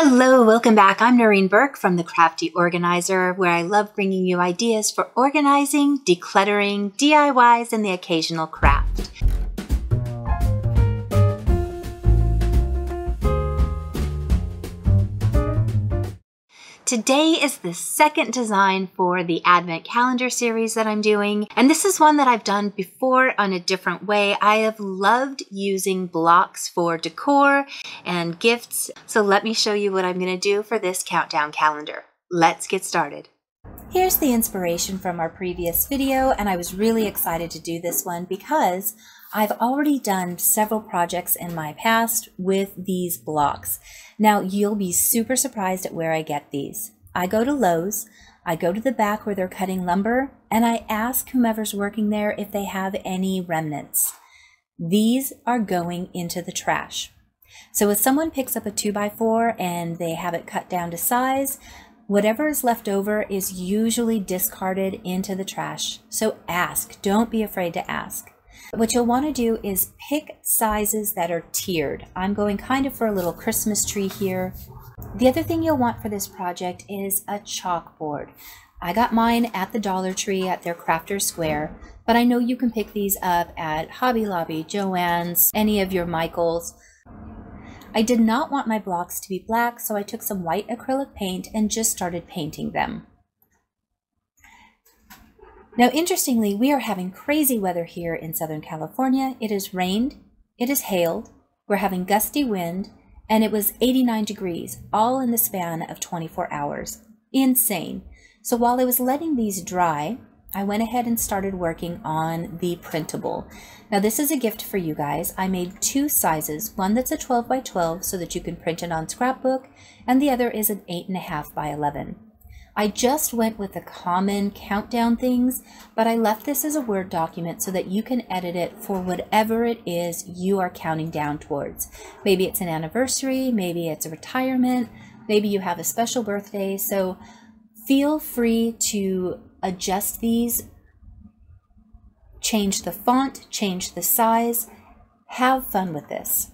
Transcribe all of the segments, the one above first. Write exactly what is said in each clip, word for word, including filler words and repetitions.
Hello, welcome back. I'm Noreen Burke from The Crafty Organizer, where I love bringing you ideas for organizing, decluttering, D I Ys, and the occasional craft. Today is the second design for the Advent calendar series that I'm doing, and this is one that I've done before on a different way. I have loved using blocks for decor and gifts, so let me show you what I'm going to do for this countdown calendar. Let's get started. Here's the inspiration from our previous video, and I was really excited to do this one because I've already done several projects in my past with these blocks. Now, you'll be super surprised at where I get these. I go to Lowe's, I go to the back where they're cutting lumber, and I ask whomever's working there if they have any remnants. These are going into the trash. So if someone picks up a two by four and they have it cut down to size, whatever is left over is usually discarded into the trash. So ask, don't be afraid to ask. What you'll want to do is pick sizes that are tiered. I'm going kind of for a little Christmas tree here. The other thing you'll want for this project is a chalkboard. I got mine at the Dollar Tree at their Crafter Square, but I know you can pick these up at Hobby Lobby, Joann's, any of your Michaels. I did not want my blocks to be black, so I took some white acrylic paint and just started painting them. Now, interestingly, we are having crazy weather here in Southern California. It has rained, it has hailed, we're having gusty wind, and it was eighty-nine degrees, all in the span of twenty-four hours. Insane. So while I was letting these dry, I went ahead and started working on the printable. Now, this is a gift for you guys. I made two sizes, one that's a twelve by twelve so that you can print it on scrapbook, and the other is an eight and a half by eleven. I just went with the common countdown things, but I left this as a Word document so that you can edit it for whatever it is you are counting down towards. Maybe it's an anniversary, maybe it's a retirement, maybe you have a special birthday. So feel free to adjust these, change the font, change the size, have fun with this.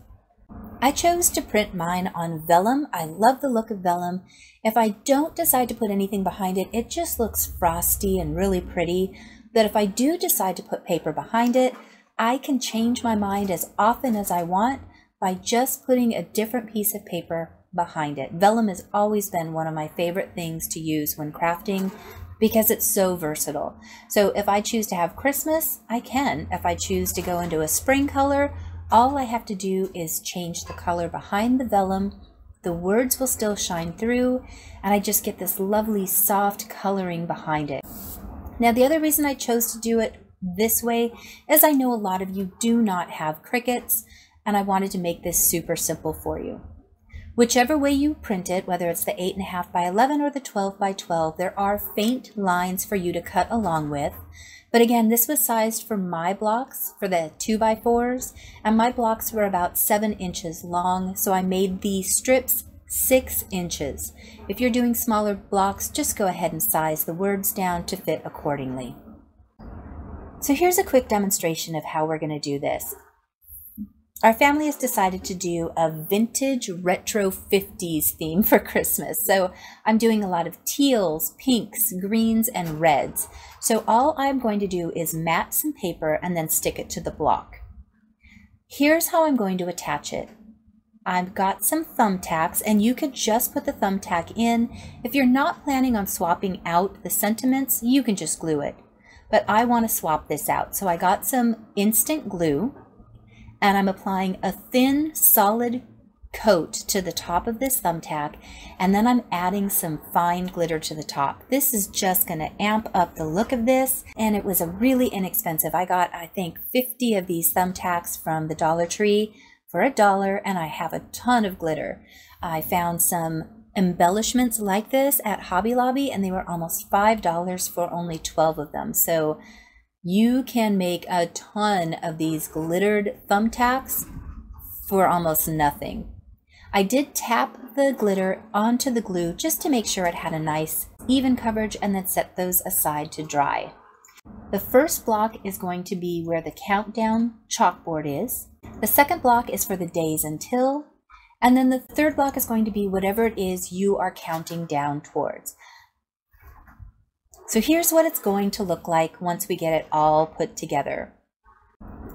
I chose to print mine on vellum. I love the look of vellum. If I don't decide to put anything behind it, it just looks frosty and really pretty. But if I do decide to put paper behind it, I can change my mind as often as I want by just putting a different piece of paper behind it. Vellum has always been one of my favorite things to use when crafting because it's so versatile. So if I choose to have Christmas, I can. If I choose to go into a spring color, all I have to do is change the color behind the vellum. The words will still shine through, and I just get this lovely soft coloring behind it. Now, the other reason I chose to do it this way is I know a lot of you do not have Cricuts, and I wanted to make this super simple for you. Whichever way you print it, whether it's the eight and a half by eleven or the twelve by twelve, there are faint lines for you to cut along with. But again, this was sized for my blocks, for the two by fours, and my blocks were about seven inches long, so I made the strips six inches. If you're doing smaller blocks, just go ahead and size the words down to fit accordingly. So here's a quick demonstration of how we're going to do this. Our family has decided to do a vintage retro fifties theme for Christmas. So I'm doing a lot of teals, pinks, greens, and reds. So all I'm going to do is mat some paper and then stick it to the block. Here's how I'm going to attach it. I've got some thumbtacks, and you could just put the thumbtack in. If you're not planning on swapping out the sentiments, you can just glue it. But I want to swap this out. So I got some instant glue, and I'm applying a thin, solid coat to the top of this thumbtack, and then I'm adding some fine glitter to the top. This is just gonna amp up the look of this, and it was a really inexpensive. I got, I think, fifty of these thumbtacks from the Dollar Tree for a dollar, and I have a ton of glitter. I found some embellishments like this at Hobby Lobby, and they were almost five dollars for only twelve of them. So you can make a ton of these glittered thumbtacks for almost nothing. I did tap the glitter onto the glue just to make sure it had a nice even coverage, and then set those aside to dry. The first block is going to be where the countdown chalkboard is. The second block is for the days until, And then the third block is going to be whatever it is you are counting down towards. So here's what it's going to look like once we get it all put together.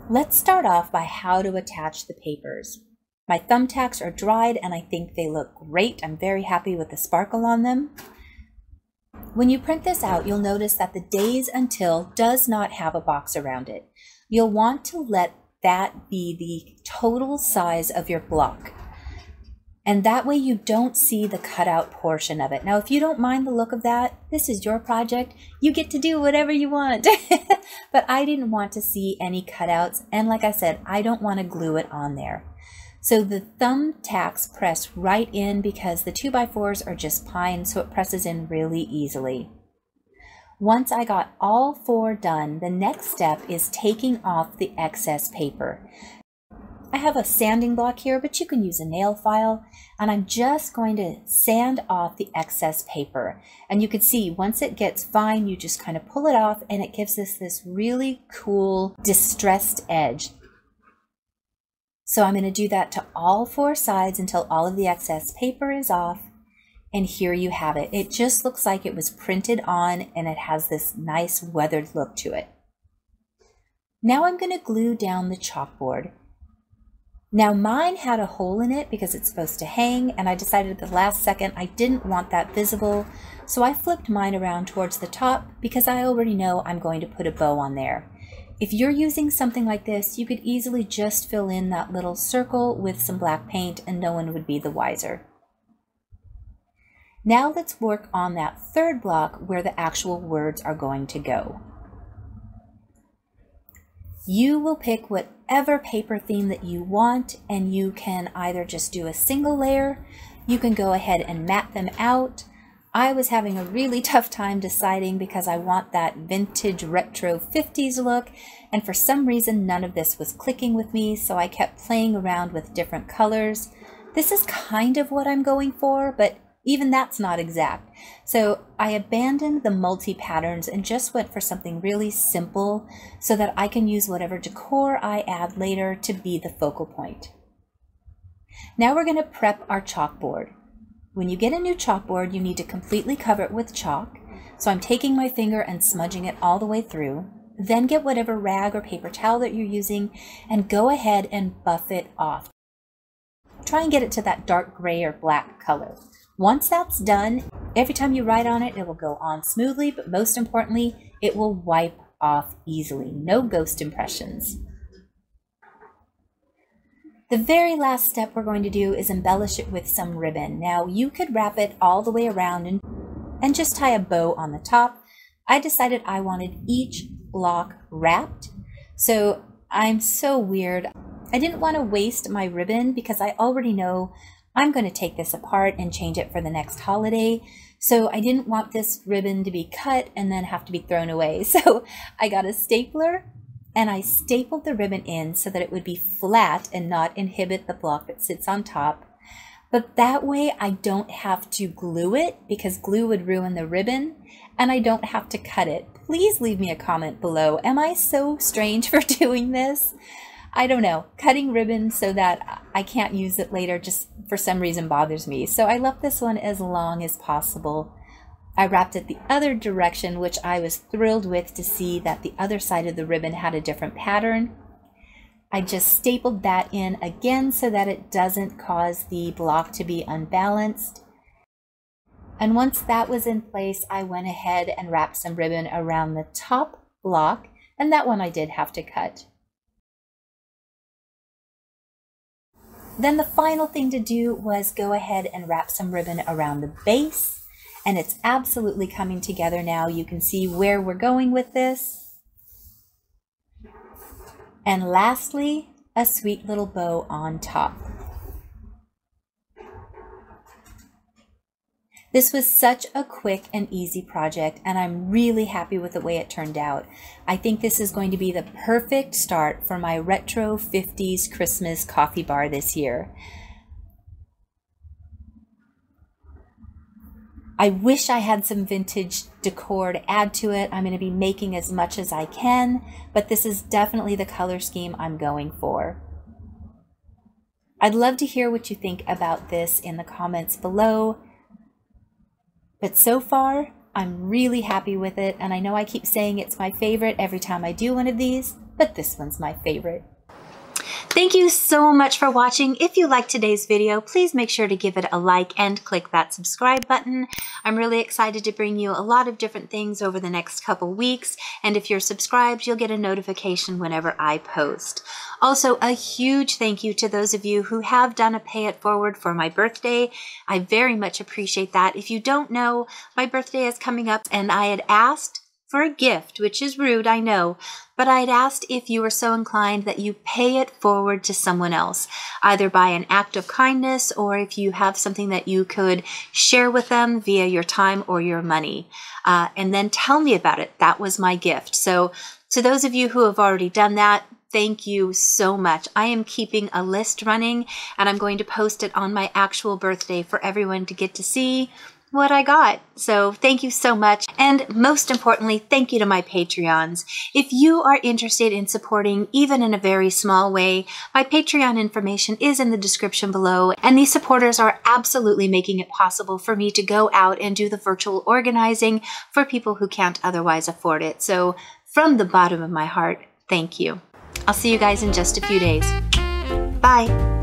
Let's start off by how to attach the papers. My thumbtacks are dried and I think they look great. I'm very happy with the sparkle on them. When you print this out, you'll notice that the days until does not have a box around it. You'll want to let that be the total size of your block. And that way you don't see the cutout portion of it. Now, if you don't mind the look of that, this is your project. You get to do whatever you want. But I didn't want to see any cutouts. And like I said, I don't want to glue it on there. So the thumbtacks press right in because the two by fours are just pine, so it presses in really easily. Once I got all four done, the next step is taking off the excess paper. I have a sanding block here, but you can use a nail file, and I'm just going to sand off the excess paper. And you can see once it gets fine, you just kind of pull it off and it gives us this really cool distressed edge. So I'm going to do that to all four sides until all of the excess paper is off. And here you have it. It just looks like it was printed on and it has this nice weathered look to it. Now I'm going to glue down the chalkboard. Now mine had a hole in it because it's supposed to hang, and I decided at the last second I didn't want that visible, so I flipped mine around towards the top because I already know I'm going to put a bow on there. If you're using something like this, you could easily just fill in that little circle with some black paint and no one would be the wiser. Now let's work on that third block where the actual words are going to go. You will pick whatever paper theme that you want, and you can either just do a single layer, you can go ahead and map them out. I was having a really tough time deciding because I want that vintage retro fifties look, and for some reason none of this was clicking with me, so I kept playing around with different colors. This is kind of what I'm going for, but even that's not exact. So I abandoned the multi-patterns and just went for something really simple so that I can use whatever decor I add later to be the focal point. Now we're going to prep our chalkboard. When you get a new chalkboard, you need to completely cover it with chalk. So I'm taking my finger and smudging it all the way through. Then get whatever rag or paper towel that you're using and go ahead and buff it off. Try and get it to that dark gray or black color. Once that's done, every time you write on it, it will go on smoothly, but most importantly, it will wipe off easily. No ghost impressions. The very last step we're going to do is embellish it with some ribbon. Now, you could wrap it all the way around and, and just tie a bow on the top. I decided I wanted each block wrapped, so I'm so weird. I didn't want to waste my ribbon because I already know I'm going to take this apart and change it for the next holiday. So I didn't want this ribbon to be cut and then have to be thrown away. So I got a stapler and I stapled the ribbon in so that it would be flat and not inhibit the block that sits on top. But that way I don't have to glue it because glue would ruin the ribbon, and I don't have to cut it. Please leave me a comment below. Am I so strange for doing this? I don't know, cutting ribbon so that I can't use it later just for some reason bothers me. So I left this one as long as possible. I wrapped it the other direction, which I was thrilled with to see that the other side of the ribbon had a different pattern. I just stapled that in again so that it doesn't cause the block to be unbalanced. And once that was in place, I went ahead and wrapped some ribbon around the top block, and that one I did have to cut. Then the final thing to do was go ahead and wrap some ribbon around the base, and it's absolutely coming together now. You can see where we're going with this. And lastly, a sweet little bow on top. This was such a quick and easy project, and I'm really happy with the way it turned out. I think this is going to be the perfect start for my retro fifties Christmas coffee bar this year. I wish I had some vintage decor to add to it. I'm going to be making as much as I can, but this is definitely the color scheme I'm going for. I'd love to hear what you think about this in the comments below. But so far, I'm really happy with it, and I know I keep saying it's my favorite every time I do one of these, but this one's my favorite. Thank you so much for watching. If you liked today's video, please make sure to give it a like and click that subscribe button. I'm really excited to bring you a lot of different things over the next couple weeks, and if you're subscribed, you'll get a notification whenever I post. Also, a huge thank you to those of you who have done a Pay It Forward for my birthday. I very much appreciate that. If you don't know, my birthday is coming up, and I had asked for a gift, which is rude, I know, but I had asked if you were so inclined that you pay it forward to someone else, either by an act of kindness or if you have something that you could share with them via your time or your money, uh, and then tell me about it. That was my gift. So to those of you who have already done that, thank you so much. I am keeping a list running, and I'm going to post it on my actual birthday for everyone to get to see what I got. So thank you so much. And most importantly, thank you to my Patreons. If you are interested in supporting, even in a very small way, my Patreon information is in the description below. And these supporters are absolutely making it possible for me to go out and do the virtual organizing for people who can't otherwise afford it. So from the bottom of my heart, thank you. I'll see you guys in just a few days. Bye.